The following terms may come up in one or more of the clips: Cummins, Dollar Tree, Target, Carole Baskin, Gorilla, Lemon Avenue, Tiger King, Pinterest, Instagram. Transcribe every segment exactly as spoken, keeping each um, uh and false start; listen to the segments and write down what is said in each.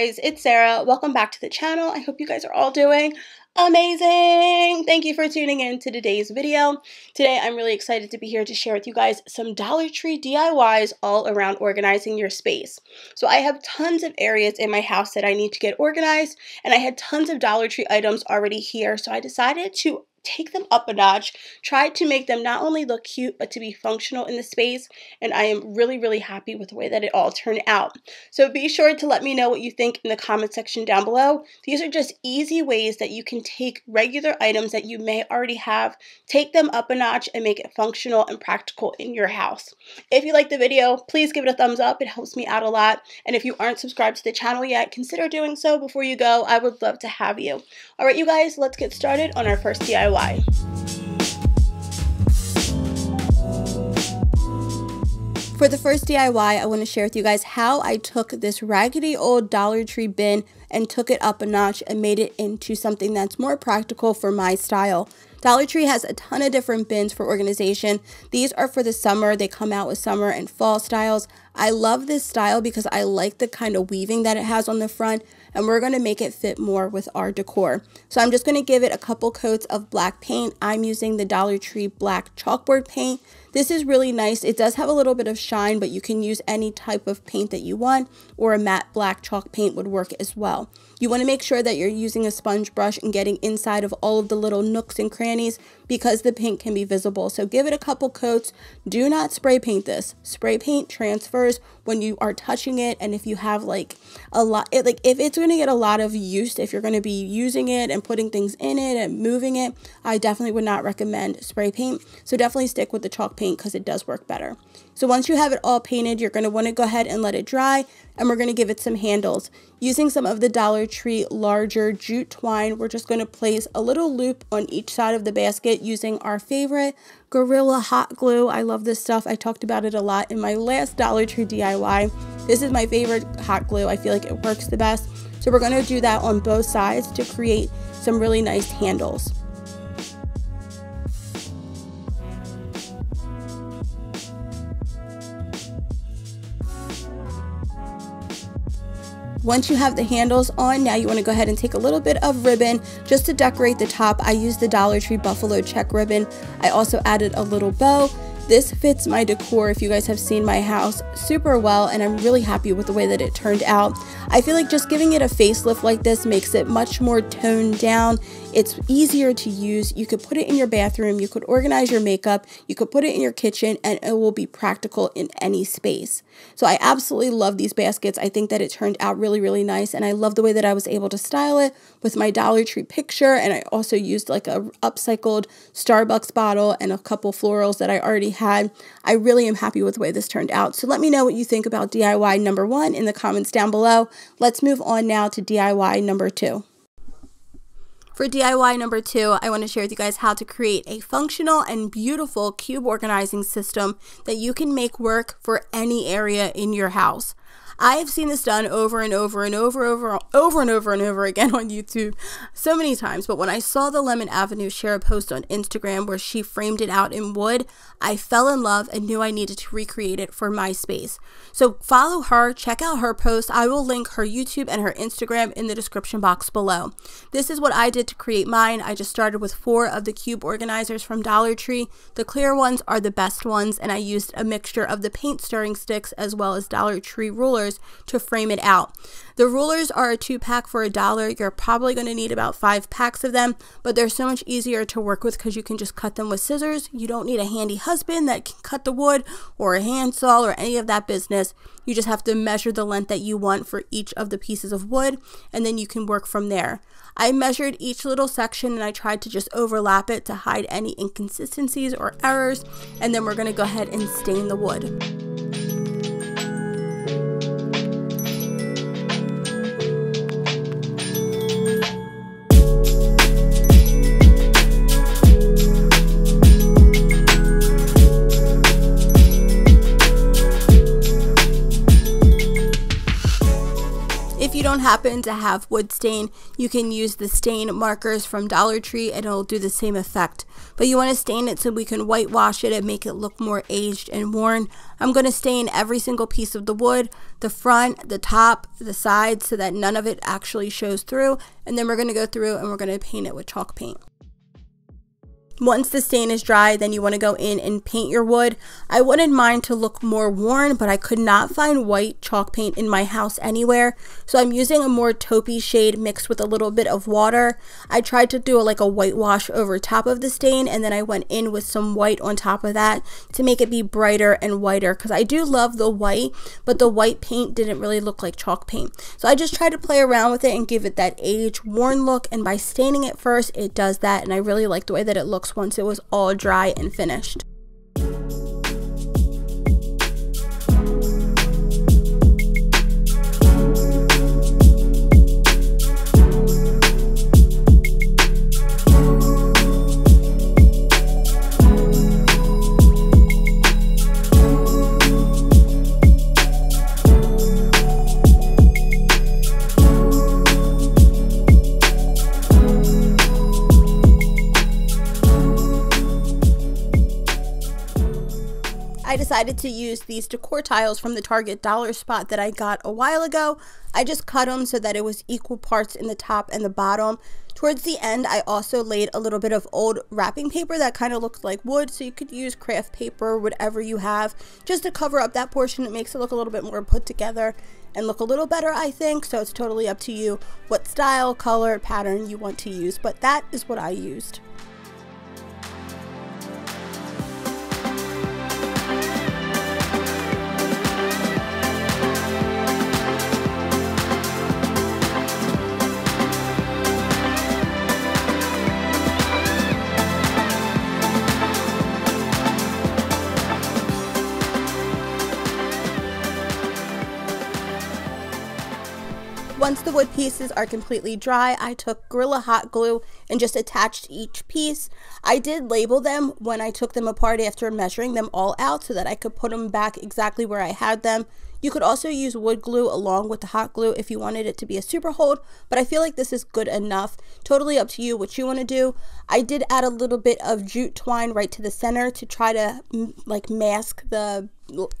guys, it's Sarah. Welcome back to the channel. I hope you guys are all doing amazing. Thank you for tuning in to today's video. Today I'm really excited to be here to share with you guys some Dollar Tree D I Ys all around organizing your space. So I have tons of areas in my house that I need to get organized, and I had tons of Dollar Tree items already here, so I decided to take them up a notch, try to make them not only look cute, but to be functional in the space. And I am really, really happy with the way that it all turned out. So be sure to let me know what you think in the comment section down below. These are just easy ways that you can take regular items that you may already have, take them up a notch and make it functional and practical in your house. If you like the video, please give it a thumbs up. It helps me out a lot. And if you aren't subscribed to the channel yet, consider doing so before you go. I would love to have you. All right, you guys, let's get started on our first D I Y. Why? For the first D I Y, I want to share with you guys how I took this raggedy old Dollar Tree bin and took it up a notch and made it into something that's more practical for my style. Dollar Tree has a ton of different bins for organization. These are for the summer. They come out with summer and fall styles. I love this style because I like the kind of weaving that it has on the front, and we're going to make it fit more with our decor. So I'm just going to give it a couple coats of black paint. I'm using the Dollar Tree black chalkboard paint. This is really nice. It does have a little bit of shine, but you can use any type of paint that you want, or a matte black chalk paint would work as well. You want to make sure that you're using a sponge brush and getting inside of all of the little nooks and crannies because the paint can be visible. So give it a couple coats. Do not spray paint this. Spray paint transfers when you are touching it, and if you have like a lot, it, like if it's going to get a lot of use, if you're going to be using it and putting things in it and moving it, I definitely would not recommend spray paint. So definitely stick with the chalk paint because it does work better. So once you have it all painted, you're going to want to go ahead and let it dry, and we're going to give it some handles. Using some of the Dollar Tree larger jute twine, we're just going to place a little loop on each side of the basket using our favorite Gorilla hot glue. I love this stuff. I talked about it a lot in my last Dollar Tree D I Y. This is my favorite hot glue. I feel like it works the best. So we're going to do that on both sides to create some really nice handles. Once you have the handles on, now you want to go ahead and take a little bit of ribbon just to decorate the top. I used the Dollar Tree buffalo check ribbon. I also added a little bow. This fits my decor, if you guys have seen my house, super well, and I'm really happy with the way that it turned out. I feel like just giving it a facelift like this makes it much more toned down. It's easier to use. You could put it in your bathroom, you could organize your makeup, you could put it in your kitchen, and it will be practical in any space. So I absolutely love these baskets. I think that it turned out really, really nice, and I love the way that I was able to style it with my Dollar Tree picture, and I also used like a upcycled Starbucks bottle and a couple florals that I already had. I really am happy with the way this turned out. So let me know what you think about D I Y number one in the comments down below. Let's move on now to D I Y number two. For D I Y number two, I want to share with you guys how to create a functional and beautiful cube organizing system that you can make work for any area in your house. I have seen this done over and over and over, over, over and over and over again on YouTube so many times. But when I saw the Lemon Avenue share a post on Instagram where she framed it out in wood, I fell in love and knew I needed to recreate it for my space. So follow her, check out her post. I will link her YouTube and her Instagram in the description box below. This is what I did to create mine. I just started with four of the cube organizers from Dollar Tree. The clear ones are the best ones, and I used a mixture of the paint stirring sticks as well as Dollar Tree rulers to frame it out. The rulers are a two pack for a dollar. You're probably going to need about five packs of them, but they're so much easier to work with because you can just cut them with scissors. You don't need a handy husband that can cut the wood or a handsaw or any of that business. You just have to measure the length that you want for each of the pieces of wood, and then you can work from there. I measured each little section and I tried to just overlap it to hide any inconsistencies or errors, and then we're going to go ahead and stain the wood. Happen to have wood stain, you can use the stain markers from Dollar Tree and it'll do the same effect. but you want to stain it so we can whitewash it and make it look more aged and worn. I'm going to stain every single piece of the wood, the front, the top, the sides, so that none of it actually shows through, and then we're going to go through and we're going to paint it with chalk paint. Once the stain is dry, then you want to go in and paint your wood. I wanted mine to look more worn, but I could not find white chalk paint in my house anywhere, so I'm using a more taupey shade mixed with a little bit of water. I tried to do like a whitewash over top of the stain, and then I went in with some white on top of that to make it be brighter and whiter, because I do love the white, but the white paint didn't really look like chalk paint. So I just tried to play around with it and give it that age worn look, and by staining it first, it does that, and I really like the way that it looks once it was all dry and finished. I decided to use these decor tiles from the Target dollar spot that I got a while ago. I just cut them so that it was equal parts in the top and the bottom. Towards the end, I also laid a little bit of old wrapping paper that kind of looked like wood, so you could use craft paper, whatever you have, just to cover up that portion. It makes it look a little bit more put together and look a little better, I think, so it's totally up to you what style, color, pattern you want to use, but that is what I used. Once the wood pieces are completely dry, I took Gorilla hot glue and just attached each piece. I did label them when I took them apart after measuring them all out so that I could put them back exactly where I had them. You could also use wood glue along with the hot glue if you wanted it to be a super hold, but I feel like this is good enough. Totally up to you what you want to do. I did add a little bit of jute twine right to the center to try to like mask the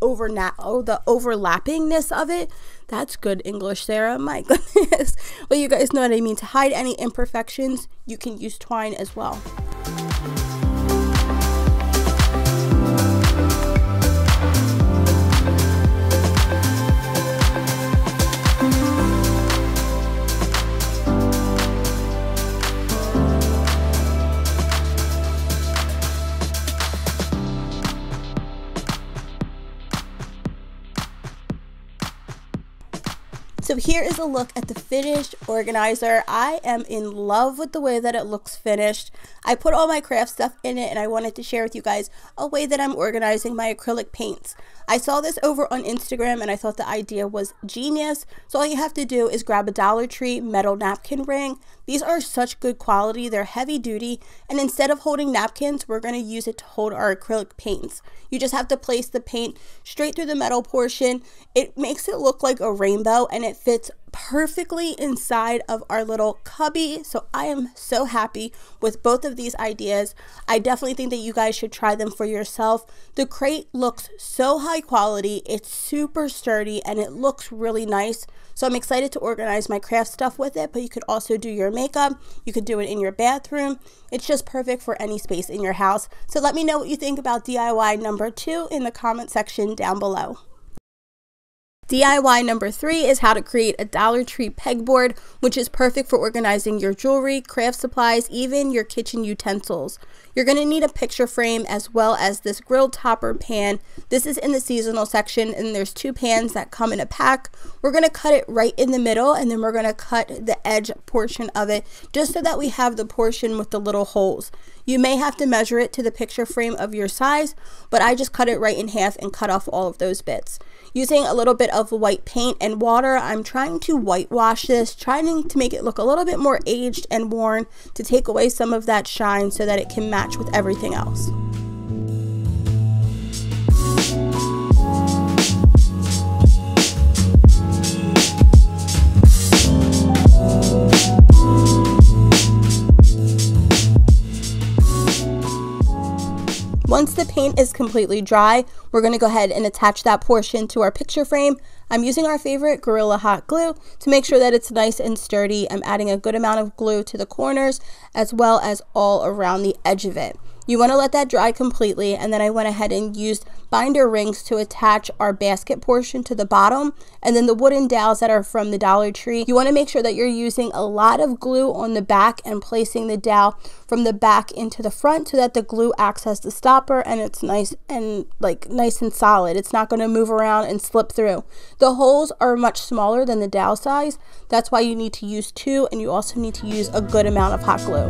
over oh, the overlappingness of it. That's good English, Sarah, my goodness. But you guys know what I mean. To hide any imperfections, you can use twine as well. So here is a look at the finished organizer. I am in love with the way that it looks finished. I put all my craft stuff in it, and I wanted to share with you guys a way that I'm organizing my acrylic paints. I saw this over on Instagram, and I thought the idea was genius. So all you have to do is grab a Dollar Tree metal napkin ring. These are such good quality. They're heavy duty, and instead of holding napkins, we're going to use it to hold our acrylic paints. You just have to place the paint straight through the metal portion. It makes it look like a rainbow, and it It fits perfectly inside of our little cubby. So I am so happy with both of these ideas. I definitely think that you guys should try them for yourself. The crate looks so high quality. It's super sturdy and it looks really nice. So I'm excited to organize my craft stuff with it, but you could also do your makeup. You could do it in your bathroom. It's just perfect for any space in your house. So let me know what you think about D I Y number two in the comment section down below. D I Y number three is how to create a Dollar Tree pegboard, which is perfect for organizing your jewelry, craft supplies, even your kitchen utensils. You're going to need a picture frame as well as this grilled topper pan. This is in the seasonal section, and there's two pans that come in a pack. We're going to cut it right in the middle, and then we're going to cut the edge portion of it just so that we have the portion with the little holes. You may have to measure it to the picture frame of your size, but I just cut it right in half and cut off all of those bits. Using a little bit of white paint and water, I'm trying to whitewash this, trying to make it look a little bit more aged and worn to take away some of that shine so that it can match with everything else. Once the paint is completely dry, we're going to go ahead and attach that portion to our picture frame. I'm using our favorite Gorilla hot glue to make sure that it's nice and sturdy. I'm adding a good amount of glue to the corners as well as all around the edge of it. You want to let that dry completely, and then I went ahead and used binder rings to attach our basket portion to the bottom, and then the wooden dowels that are from the Dollar Tree. You want to make sure that you're using a lot of glue on the back and placing the dowel from the back into the front so that the glue acts as the stopper and it's nice and like nice and solid. It's not going to move around and slip through. The holes are much smaller than the dowel size. That's why you need to use two, and you also need to use a good amount of hot glue.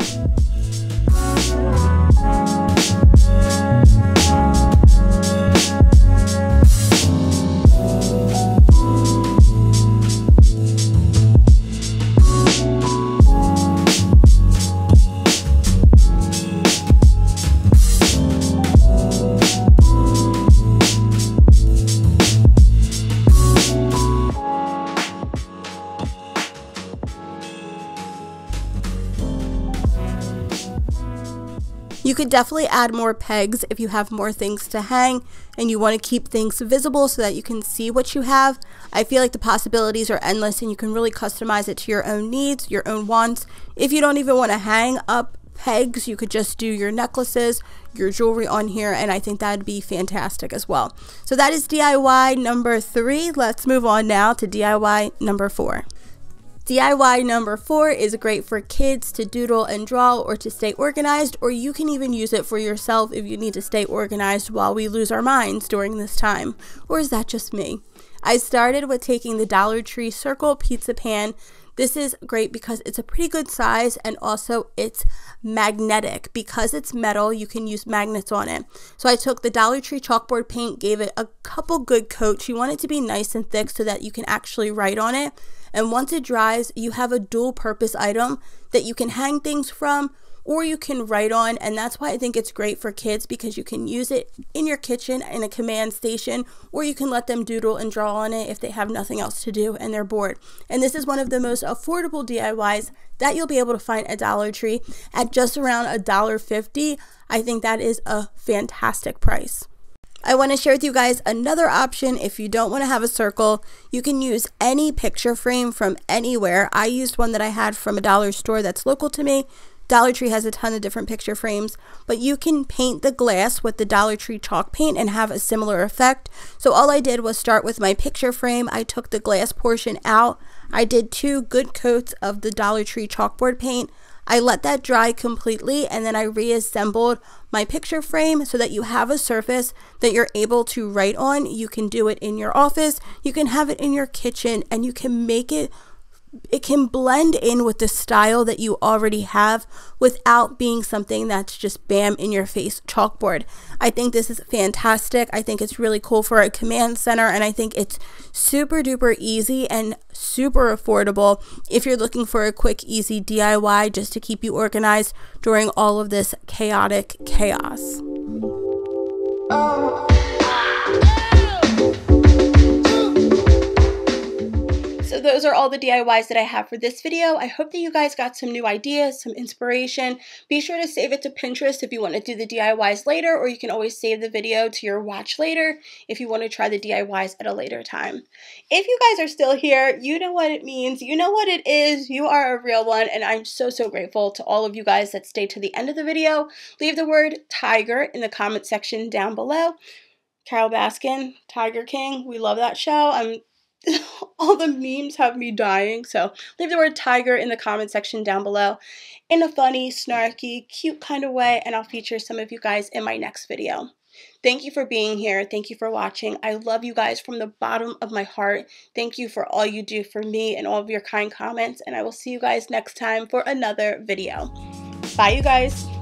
You could definitely add more pegs if you have more things to hang and you want to keep things visible so that you can see what you have. I feel like the possibilities are endless and you can really customize it to your own needs, your own wants. If you don't even want to hang up pegs, you could just do your necklaces, your jewelry on here, and I think that'd be fantastic as well. So that is D I Y number three. Let's move on now to D I Y number four. D I Y number four is great for kids to doodle and draw or to stay organized, or you can even use it for yourself if you need to stay organized while we lose our minds during this time. Or is that just me? I started with taking the Dollar Tree circle pizza pan. This is great because it's a pretty good size, and also it's magnetic. Because it's metal, you can use magnets on it. So I took the Dollar Tree chalkboard paint, gave it a couple good coats. You want it to be nice and thick so that you can actually write on it. And once it dries, you have a dual purpose item that you can hang things from or you can write on, and that's why I think it's great for kids, because you can use it in your kitchen in a command station, or you can let them doodle and draw on it if they have nothing else to do and they're bored. And this is one of the most affordable D I Ys that you'll be able to find at Dollar Tree at just around a dollar fifty. I think that is a fantastic price. I want to share with you guys another option. If you don't want to have a circle, you can use any picture frame from anywhere. I used one that I had from a dollar store that's local to me. Dollar Tree has a ton of different picture frames, but you can paint the glass with the Dollar Tree chalk paint and have a similar effect. So all I did was start with my picture frame. I took the glass portion out. I did two good coats of the Dollar Tree chalkboard paint. I let that dry completely, and then I reassembled my picture frame so that you have a surface that you're able to write on. You can do it in your office, you can have it in your kitchen, and you can make it, it can blend in with the style that you already have without being something that's just bam in your face chalkboard. I think this is fantastic. I think it's really cool for a command center, and I think it's super duper easy and super affordable if you're looking for a quick, easy D I Y just to keep you organized during all of this chaotic chaos. Oh. So those are all the D I Ys that I have for this video. I hope that you guys got some new ideas, some inspiration. Be sure to save it to Pinterest if you want to do the D I Ys later, or you can always save the video to your watch later if you want to try the D I Ys at a later time. If you guys are still here, you know what it means. You know what it is. You are a real one, and I'm so, so grateful to all of you guys that stayed to the end of the video. Leave the word tiger in the comment section down below. Carole Baskin, Tiger King, we love that show. I'm all the memes have me dying, so leave the word tiger in the comment section down below in a funny, snarky, cute kind of way, and I'll feature some of you guys in my next video. Thank you for being here. Thank you for watching. I love you guys from the bottom of my heart. Thank you for all you do for me and all of your kind comments, and I will see you guys next time for another video. Bye, you guys.